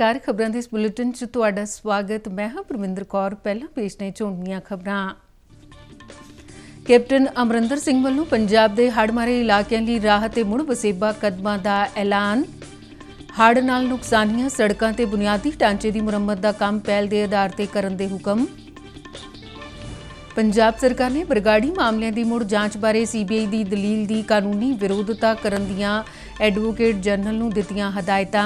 नमस्कार, खबरां दे इस बुलेटिन च तुहाडा स्वागत। मैं हां धर्मेंद्र कौर। पहला पेश ने चोंडियां खबरां। कैप्टन अमरिंदर सिंह वल्लों पंजाब दे हड़ मारे इलाकिਆਂ ਲਈ ਰਾਹਤ ਤੇ ਮੁੜ ਵਸੇਬਾ ਕਦਮਾਂ ਦਾ ਐਲਾਨ। ਹੜ ਨਾਲ ਨੁਕਸਾਨੀਆਂ ਸੜਕਾਂ ਤੇ ਬੁਨਿਆਦੀ ਢਾਂਚੇ ਦੀ ਮੁਰੰਮਤ ਦਾ ਕੰਮ ਪਹਿਲ ਦੇ ਆਧਾਰ ਤੇ ਕਰਨ ਦੇ ਹੁਕਮ। पंजाब सरकार ने बरगाड़ी मामलों की मुड़ जांच बारे सीबीआई की दलील की कानूनी विरोधता करन दियां एडवोकेट जनरल नूं दित्तियां हदायतां।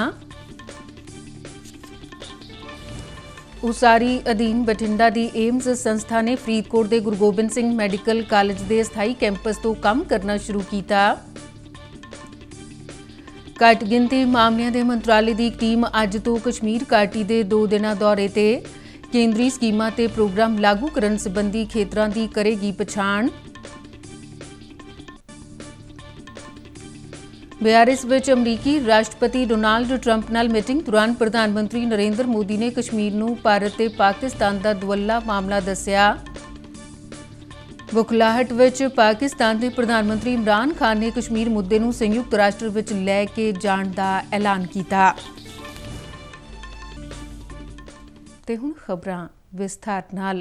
उसारी अधीन बठिंडा की एम्स संस्था ने फरीदकोट के गुरु गोबिंद सिंह मैडिकल कॉलेज के स्थाई कैंपस तो काम करना शुरू किया। घट गिनती मामलों के मंत्राले की टीम अज तो कश्मीर घाटी के 2 दिन दौरे ते। केंद्रीय स्कीमां ते प्रोग्राम लागू करन संबंधी खेत्रां दी करेगी पछाण। बेआरएस विच अमरीकी राष्ट्रपति डोनाल्ड ट्रंप नाल मीटिंग दौरान प्रधानमंत्री नरेंद्र मोदी ने कश्मीर नूं भारत ते पाकिस्तान दा दुवल्ला मामला दस्सिया। बुखलाहट विच पाकिस्तान दे प्रधानमंत्री इमरान खान ने कश्मीर मुद्दे नूं संयुक्त राष्ट्र विच लै के जाण दा ऐलान कीता। ते हुण खबरां विस्थार नाल।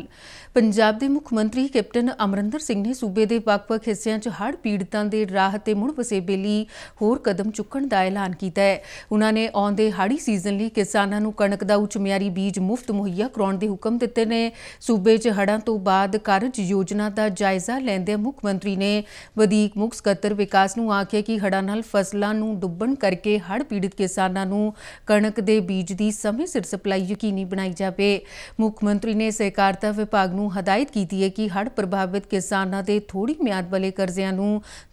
पंजाब के मुख्यमंत्री कैप्टन अमरिंदर सिंह ने सूबे के ਵੱਖ-ਵੱਖ हिस्सों च हड़ पीड़ितां दे राहत ते मुड़ वसेबे लई होर कदम चुकण का ऐलान किया है। उन्होंने आउंदे हाड़ी सीजन लई किसानां नूं कणक दा उच्च मियारी बीज मुफ्त मुहैया कराउण दे हुकम दित्ते ने। सूबे च हड़ां तो बाद कारज योजना का जायजा लैंदे मुख्यमंत्री ने वधीक मुख सकत्तर विकास नूं आखिया कि हड़ां नाल फसलां नूं डुब्बण करके हड़ पीड़ित किसानां नूं कणक दे बीज की समय सिर सप्लाई यकीनी बनाई जावे। मुख्यमंत्री ने सहकारिता विभाग नूं हदायत की है कि हड़ प्रभावित किसानां दे थोड़ी म्याद वाले कर्जियां नूं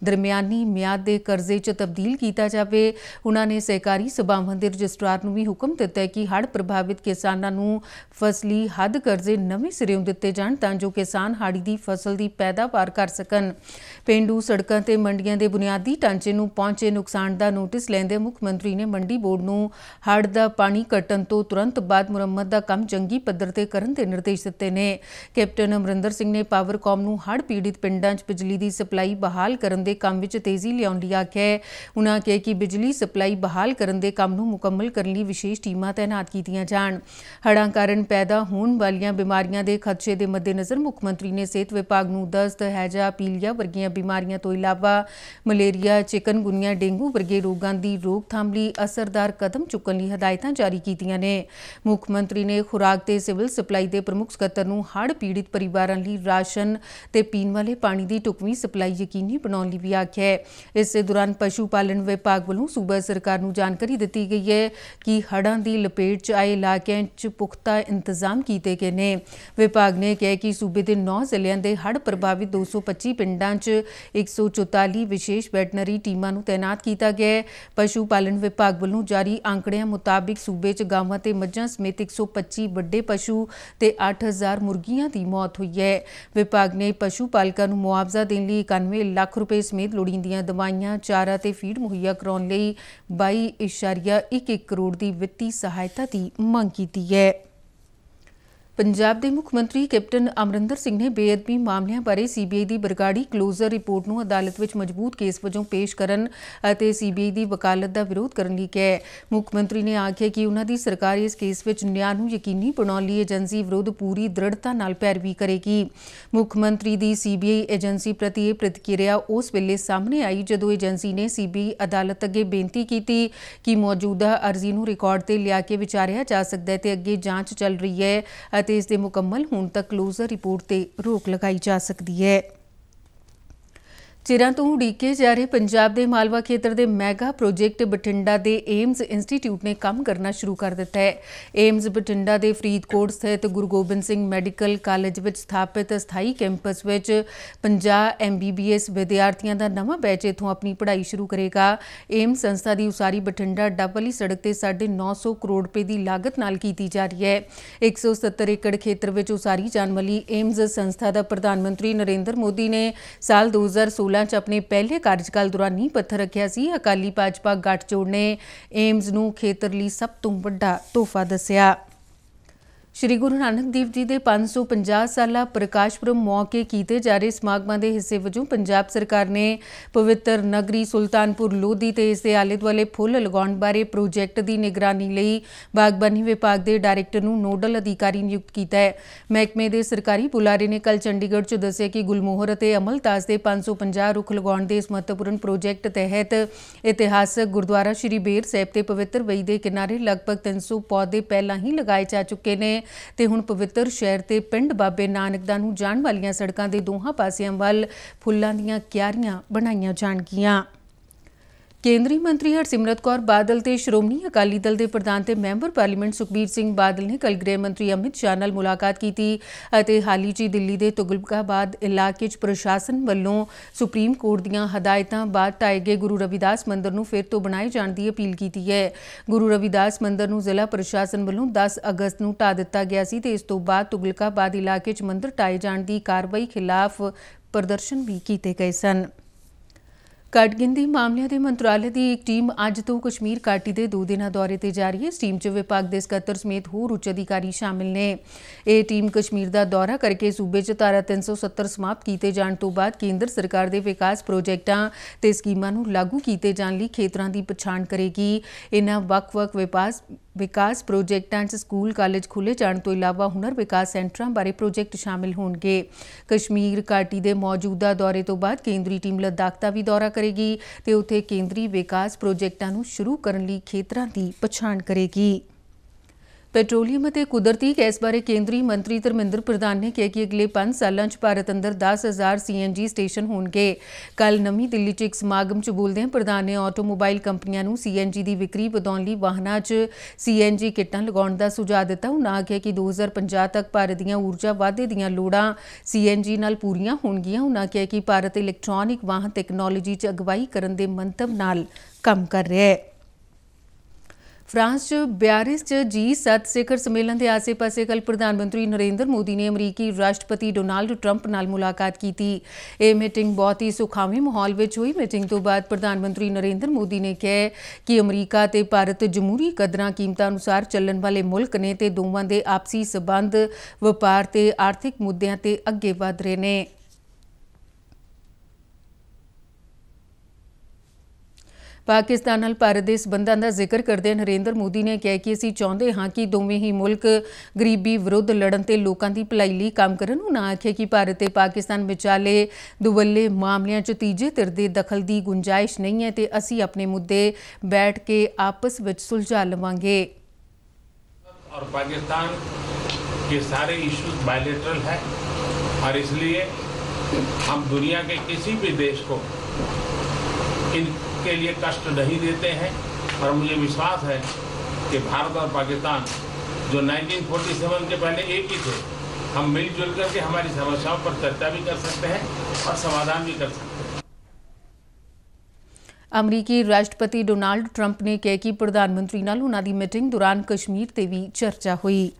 दरमियानी म्याद दे कर्जे च तब्दील कीता जावे। उन्होंने सहकारी सभावां दे रजिस्ट्रार नूं भी हुकम दित्ता है कि हड़ प्रभावित किसानां नूं फसली हद कर्जे नवें सिरेओं दित्ते जाण तां जो किसान हाड़ी दी फसल दी पैदावार कर सकण। पेंडू सड़कां ते मंडियां दे बुनियादी ढांचे नूं पहुंचे नुकसान दा नोटिस लैंदे मुख्यमंत्री ने मंडी बोर्ड नूं हड़ दा पाणी घटण तो तुरंत बाद मुरम्मत दा काम जंगी पद्धर ते करन निर्देश दिते ने। कैप्टन अमरिंदर सिंह ने पावरकॉम नूं हड़ पीड़ित पिंडां च बिजली दी सप्लाई बहाल करन दे काम विच तेजी लियाउण लई आखिआ है। उन्हां कहा कि बिजली सप्लाई बहाल करन दे काम नूं मुकम्मल करन लई विशेष टीमां तैनात कीतीआं जाण। हड़ां कारण पैदा होण वालीआं बीमारियां दे खदशे दे मद्देनज़र मुख्यमंत्री ने सेहत विभाग नूं दस्त, हैजा, पीलिया वर्गियां बीमारियां तो इलावा मलेरिया, चिकनगुनिया, डेंगू वर्गे रोगां दी रोकथाम लई असरदार कदम चुकण लई हदायतां जारी कीतीआं ने। मुख्यमंत्री ने खुराक ते सिविल सप्लाई ਦੇ ਪ੍ਰਮੁੱਖ ਸਕੱਤਰ ਨੂੰ ਹੜ੍ਹ ਪੀੜਿਤ ਪਰਿਵਾਰਾਂ ਲਈ ਰਾਸ਼ਨ ਤੇ ਪੀਣ ਵਾਲੇ ਪਾਣੀ ਦੀ ਢੁਕਵੀਂ ਸਪਲਾਈ ਯਕੀਨੀ ਬਣਾਉਣ ਲਈ ਵੀ ਆਖਿਆ ਹੈ। ਇਸੇ ਦੌਰਾਨ ਪਸ਼ੂ ਪਾਲਣ ਵਿਭਾਗ ਵੱਲੋਂ ਸੂਬਾ ਸਰਕਾਰ ਨੂੰ ਜਾਣਕਾਰੀ ਦਿੱਤੀ ਗਈ ਹੈ ਕਿ ਹੜ੍ਹਾਂ ਦੀ ਲਪੇਟ 'ਚ ਆਏ ਇਲਾਕਿਆਂ 'ਚ ਪੁਖਤਾ ਇੰਤਜ਼ਾਮ ਕੀਤੇ ਗਏ ਨੇ। ਵਿਭਾਗ ਨੇ ਕਿਹਾ ਕਿ ਸੂਬੇ ਦੇ 9 ਜ਼ਿਲ੍ਹਿਆਂ ਦੇ ਹੜ੍ਹ ਪ੍ਰਭਾਵਿਤ 225 ਪਿੰਡਾਂ 'ਚ 144 ਵਿਸ਼ੇਸ਼ ਵੈਟਨਰੀ ਟੀਮਾਂ ਨੂੰ ਤੈਨਾਤ ਕੀਤਾ ਗਿਆ ਹੈ। ਪਸ਼ੂ ਪਾਲਣ ਵਿਭਾਗ ਵੱਲੋਂ ਜਾਰੀ ਆਂਕੜਿਆਂ ਮੁਤਾਬਿਕ ਸੂਬੇ 'ਚ ਗਾਵਾਂ ਤੇ ਮੱਝਾਂ ਸਮੇਤ 125 ਵੱਡੇ ਪਸ਼ੂ ਤੇ 8000 ਮੁਰਗੀਆਂ ਦੀ ਮੌਤ ਹੋਈ ਹੈ। ਵਿਭਾਗ ਨੇ ਪਸ਼ੂ ਪਾਲਕਾਂ ਨੂੰ ਮੁਆਵਜ਼ਾ ਦੇਣ ਲਈ 91 ਲੱਖ ਰੁਪਏ ਸਮੇਤ ਲੋੜੀਂਦੀਆਂ ਦਵਾਈਆਂ, ਚਾਰਾ ਤੇ ਫੀਡ ਮੁਹੱਈਆ ਕਰਾਉਣ ਲਈ 22.11 ਕਰੋੜ ਦੀ ਵਿੱਤੀ ਸਹਾਇਤਾ ਦੀ ਮੰਗ ਕੀਤੀ ਹੈ। पंजाब के मुख्यमंत्री कैप्टन अमरिंदर सिंह ने बेअदबी मामलों बारे सीबीआई की बरगाड़ी क्लोजर रिपोर्ट को अदालत में मजबूत केस वजों पेश करन अते सीबीआई की वकालत का विरोध करने लई कहा है। मुख्यमंत्री ने आखिया कि उन्हां दी सरकार इस केस में न्याय नूं यकीनी बनाउण लई एजेंसी विरुद्ध पूरी दृढ़ता नाल पैरवी करेगी। मुख्यमंत्री की सीबीआई एजेंसी प्रति यह प्रतिक्रिया उस वेले सामने आई जदों एजेंसी ने सीबीआई अदालत अगे बेनती की कि मौजूदा अर्जी नूं रिकॉर्ड ते लिया के विचारिया जा सकदा है ते अगे जांच चल रही है। इस दे मुकम्मल होण तक क्लोजर रिपोर्ट ते रोक लगाई जा सकती है। चिरां तों उड़ीके जा रहे पंजाब के मालवा खेत्र के मैगा प्रोजेक्ट बठिंडा के एम्स इंस्टीट्यूट ने काम करना शुरू कर दिता है। एम्स बठिंडा के फरीदकोट स्थित गुरु गोबिंद सिंह मैडिकल कॉलेज में स्थापित स्थाई कैंपस में 50 MBBS विद्यार्थियों का नवा बैच इथों अपनी पढ़ाई शुरू करेगा। एम्स संस्था की उसारी बठिंडा डबली सड़क पर 950 करोड़ रुपये की लागत नाल की जा रही है। 170 एकड़ खेत्र में उसारी जाने वाली एम्स संस्था का प्रधानमंत्री नरेंद्र मोदी ने साल 2016 च अपने पहले कार्यकाल दौरान नींह पत्थर रखिया सी। अकाली भाजपा गठजोड़ ने एम्स नूं खेतर लई सब तों वड्डा तोहफा दस्सिया। श्री गुरु नानक देव जी के 550 साला प्रकाशपुरम मौके किए जा रहे समागमां के हिस्से वजों पंजाब सरकार ने पवित्र नगरी सुल्तानपुर लोधी ते इस दे आले दुआले फुल लगाउण बारे प्रोजैक्ट की निगरानी लई बागबानी विभाग के डायरैक्टर नूं नोडल अधिकारी नियुक्त किया है। महकमे के सरकारी बुलारे ने कल चंडीगढ़ च दस्सिया कि गुलमोहर ते अमलतास के 550 रुख लगाउण दे इस महत्वपूर्ण प्रोजैक्ट तहत इतिहासक गुरुद्वारा श्री बेर साहिब ते पवित्र वई के किनारे लगभग 300 पौधे पहला ही लगाए जा चुके ने ते हुण पवित्र शहर ते पिंड बाबे नानक दा नूं जाण वालीआं सड़कां दे दोहां पासियां वल फुल्लां दीआं क्यारियां बनाईआं जाणगीआं। केंद्रीय मंत्री हरसिमरत कौर बादल ते श्रोमणी अकाली दल के प्रधान ते मैंबर पार्लीमेंट सुखबीर सिंह बादल ने कल गृह मंत्री अमित शाह नाल मुलाकात की अते हाल ही दिल्ली के तुगलकाबाद इलाके प्रशासन वालों सुप्रीम कोर्ट दीआं हदायतां बाद ढाए गए गुरु रविदास मंदिर नूं फिर तो बनाए जाने की अपील की है। गुरु रविदास मंदिर नूं जिला प्रशासन वालों 10 अगस्त नूं ढा दिता गया सी ते इस तों बाद तुगलकाबाद इलाके मंदिर ढाए जाने की कार्रवाई खिलाफ प्रदर्शन भी किए गए सन। घट गिनती मामलों के मंत्रालय की एक टीम अज तो कश्मीर घाटी के 2 दिन दौरे पर जा रही है। इस टीम च विभाग के सकत्तर समेत होर उच्च अधिकारी शामिल ने। यह टीम कश्मीर का दौरा करके सूबे च धारा 370 समाप्त किए जाने तो बाद केंद्र सरकार के विकास प्रोजैक्टां ते स्कीमां नूं लागू किए जाने लई खेतरां की पछाण करेगी। इन्हां वख-वख विकास प्रोजैक्टां च स्कूल कालेज खुले जाने तो इलावा हुनर विकास सेंटरां बारे प्रोजैक्ट शामिल होणगे। कश्मीर घाटी के मौजूदा दौरे तो बाद केंद्रीय टीम लद्दाख का भी दौरा करेगी ते उत्थे केंद्रीय विकास प्रोजैक्टां नूं शुरू करन लई खेतरां दी पछाण करेगी। पेट्रोलीयम और कुदरती गैस बारे केंद्रीय मंत्री धर्मेंद्र प्रधान ने कहा कि अगले 5 सालों में भारत अंदर 10,000 CNG स्टेशन होंगे। कल नवी दिल्ली एक समागम बोलदे प्रधान ने ऑटोमोबाइल कंपनियों को CNG की विक्री वधाउण लई वाहनां च CNG किटां लगाउण दा सुझाव दिता। उन्होंने कहा कि 2050 तक भारत दीआं ऊर्जा वाधे दीआं लोड़ां CNG नाल पूरीआं होणगीआं। उन्होंने कहा कि भारत इलैक्ट्रॉनिक वाहन टैक्नोलॉजी च अगवाई करन दे मंतव नाल काम कर रहा है। फ्रांस च ब्यारिस च G7 शिखर सम्मेलन के आसे पासे कल प्रधानमंत्री नरेंद्र मोदी ने अमरीकी राष्ट्रपति डोनाल्ड ट्रंप नाल मुलाकात की। यह मीटिंग बहुत ही सुखावे माहौल में हुई। मीटिंग तो बाद प्रधानमंत्री नरेंद्र मोदी ने कहा कि अमरीका ते भारत जमहूरी कदरां कीमतां अनुसार चलण वाले मुल्क ने ते दोवां दे आपसी संबंध व्यापार ते आर्थिक मुद्दे ते अगे वध रहे ने। पाकिस्तान नाल भारत के संबंधों का जिक्र करते नरेंद्र मोदी ने कहा कि असीं चाहते हाँ कि दोवें ही मुल्क गरीबी विरुद्ध लड़न ते लोकां दी भलाई लई काम करन। उन्होंने आख्या कि भारत ते पाकिस्तान विचाले दुवल्ले मामलों च तीजे धिर दे दखल की गुंजाइश नहीं है ते असीं अपने मुद्दे बैठ के आपस विच सुलझा लवांगे। और पाकिस्तान के सारे इशूज बायलैटरल है और इसलिए हम दुनिया के किसी भी देश को इनके लिए कष्ट नहीं देते हैं और मुझे विश्वास है कि भारत और पाकिस्तान जो 1947 के पहले एक ही थे, हम मिलजुल करके हमारी समस्याओं पर चर्चा भी कर सकते हैं और समाधान भी कर सकते हैं। अमरीकी राष्ट्रपति डोनाल्ड ट्रंप ने कहा कि प्रधानमंत्री नाल उन्हां दी मीटिंग दौरान कश्मीर ते भी चर्चा हुई।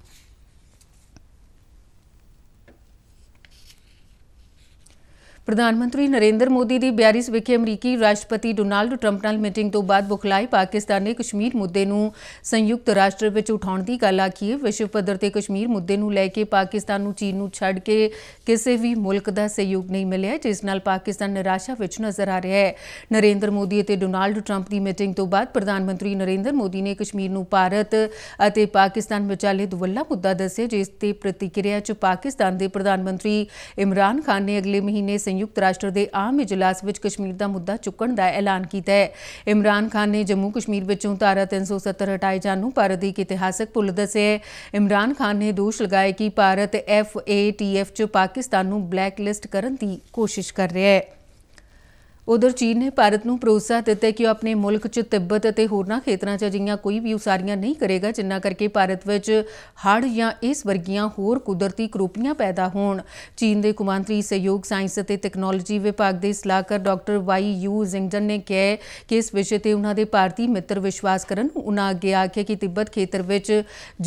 प्रधानमंत्री नरेंद्र मोदी की ब्यारिस विखे अमरीकी राष्ट्रपति डोनाल्ड ट्रंप नाल मीटिंग तो बाद बुखलाए पाकिस्तान ने कश्मीर मुद्दे नूं संयुक्त राष्ट्र विच उठाउण दी गल आखी है। विश्व पद्धर ते कश्मीर मुद्दे नूं लै के पाकिस्तान नूं चीन नूं छड़ के किसी भी मुल्क का सहयोग नहीं मिलिया, जिस नाल पाकिस्तान निराशा विच नज़र आ रहा है। नरेंद्र मोदी अते डोनाल्ड ट्रंप की मीटिंग तो बाद प्रधानमंत्री नरेंद्र मोदी ने कश्मीर नूं भारत अते पाकिस्तान विचाले दुवल्ला मुद्दा दस्सिआ, जिस ते प्रतिक्रिया च पाकिस्तान के प्रधानमंत्री इमरान खान ने अगले महीने संयुक्त राष्ट्र के आम इजलास विच कश्मीर का मुद्दा चुकण का ऐलान किया है। इमरान खान ने जम्मू कश्मीर विचों धारा 370 हटाए जाने नूं भारत की एक इतिहासक भुल दस्सी है। इमरान खान ने दोष लगाया कि भारत FATF च पाकिस्तान नूं ब्लैकलिस्ट करन दी कोशिश कर रहा है। उधर चीन ने भारत को भरोसा दिता है कि वह अपने मुल्क च तिब्बत और होरना खेतरां च अजिहियां कोई भी उसारियां नहीं करेगा जिन्हां करके भारत विच हड़ या इस वर्गियां होर कुदरती करोपियां पैदा होण। चीन के कौमांतरी सहयोग साइंस और तकनोलॉजी विभाग के सलाहकार डॉक्टर YU जिंगजन ने कहा कि इस विषय पर उन्होंने भारतीय मित्र विश्वास करन। उन्होंने अगे आख्या कि तिब्बत खेतर विच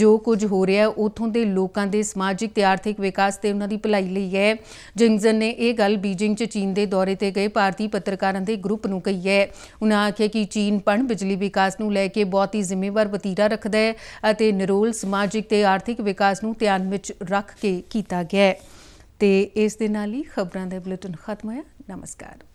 जो कुछ हो रहा है उत्थों के लोगों के समाजिक ते आर्थिक विकास ते उन्होंने भलाई लई है। जिंगजन ने यह गल बीजिंग च चीन के दौरे पर गए भारतीय पत्र सरकारां ग्रुप नूं कही है। उन्हें आख्या कि चीन पण बिजली विकास नूं लै के बहुत ही जिम्मेवार वतीरा रखदा है अते निरोल समाजिक ते आर्थिक विकास नूं ध्यान विच रख के कीता गया है। ते इस दे नाल ही खबरां दा बुलेटिन खत्म होया। नमस्कार।